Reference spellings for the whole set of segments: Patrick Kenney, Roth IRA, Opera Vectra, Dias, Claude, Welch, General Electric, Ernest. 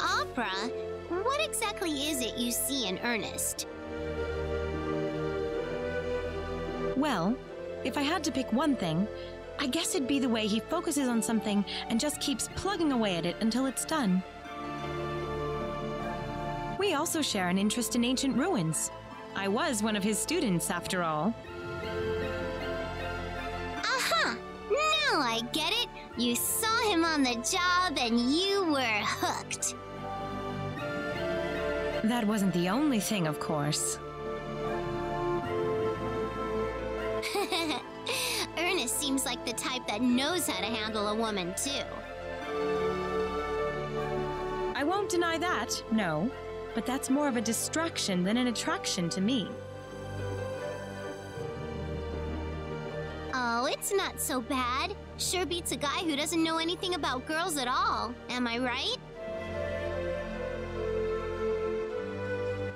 Opera, what exactly is it you see in Ernest? Well, if I had to pick one thing, I guess it'd be the way he focuses on something and just keeps plugging away at it until it's done. We also share an interest in ancient ruins. I was one of his students, after all. Aha! Now I get it! You saw him on the job and you were hooked. That wasn't the only thing, of course. Ernest seems like the type that knows how to handle a woman, too. I won't deny that, no. But that's more of a distraction than an attraction to me. Oh, it's not so bad. Sure beats a guy who doesn't know anything about girls at all. Am I right?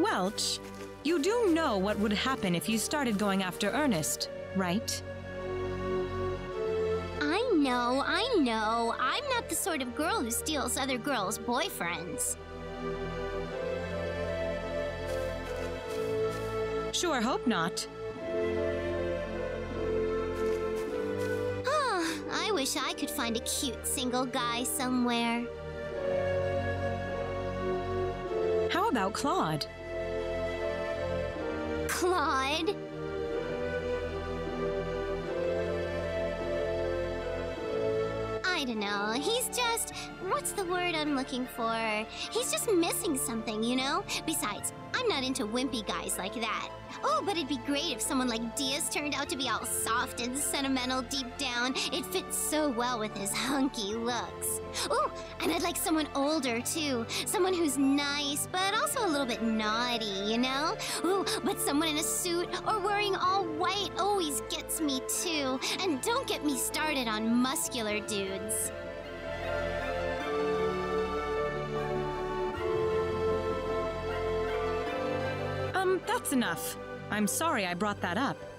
Welch, you do know what would happen if you started going after Ernest, right? I know. I'm not the sort of girl who steals other girls' boyfriends. Sure hope not. Oh, I wish I could find a cute single guy somewhere. How about Claude? Claude? I don't know, he's just... what's the word I'm looking for? He's just missing something, you know? Besides, I'm not into wimpy guys like that. Oh, but it'd be great if someone like Dias turned out to be all soft and sentimental deep down. It fits so well with his hunky looks. Oh, and I'd like someone older, too. Someone who's nice, but also a little bit naughty, you know? Oh, but someone in a suit or wearing all white always gets me, too. And don't get me started on muscular dudes. That's enough. I'm sorry I brought that up.